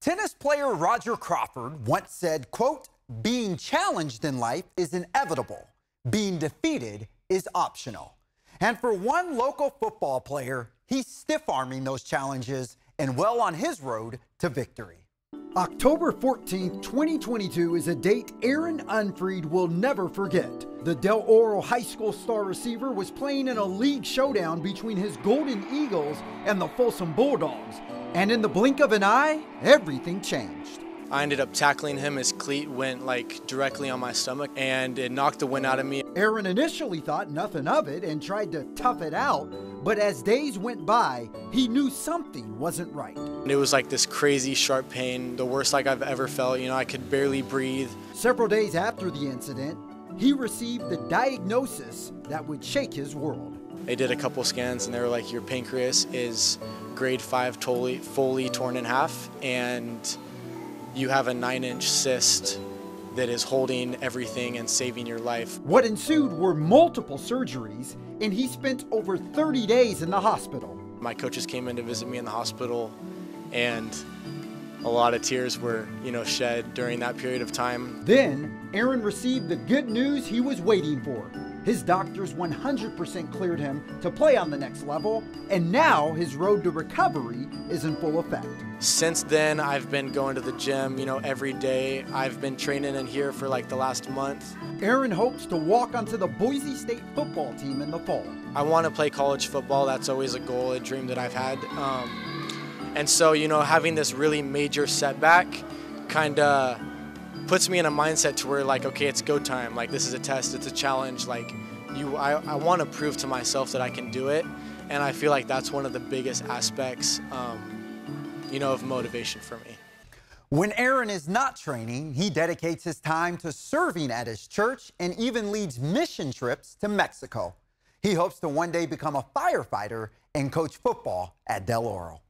Tennis player Roger Crawford once said, quote, "Being challenged in life is inevitable. Being defeated is optional." And for one local football player, he's stiff-arming those challenges and well on his road to victory. October 14th, 2022 is a date Aaron Unfried will never forget. The Del Oro High School star receiver was playing in a league showdown between his Golden Eagles and the Folsom Bulldogs. And in the blink of an eye, everything changed. I ended up tackling him. His cleat went like directly on my stomach and it knocked the wind out of me. Aaron initially thought nothing of it and tried to tough it out, but as days went by, he knew something wasn't right. It was like this crazy sharp pain, the worst like I've ever felt. You know, I could barely breathe. Several days after the incident, he received the diagnosis that would shake his world. They did a couple scans and they were like, your pancreas is grade 5 totally, fully torn in half, and you have a 9-inch cyst that is holding everything and saving your life. What ensued were multiple surgeries, and he spent over 30 days in the hospital. My coaches came in to visit me in the hospital, and a lot of tears were, you know, shed during that period of time. Then Aaron received the good news he was waiting for. His doctors 100% cleared him to play on the next level, and now his road to recovery is in full effect. Since then, I've been going to the gym, you know, every day. I've been training in here for like the last month. Aaron hopes to walk onto the Boise State football team in the fall. I want to play college football. That's always a goal, a dream that I've had. And so, you know, having this really major setback kind of puts me in a mindset to where, like, okay, it's go time. Like, this is a test, it's a challenge. Like, I want to prove to myself that I can do it, and I feel like that's one of the biggest aspects, you know, of motivation for me. When Aaron is not training, he dedicates his time to serving at his church and even leads mission trips to Mexico. He hopes to one day become a firefighter and coach football at Del Oro.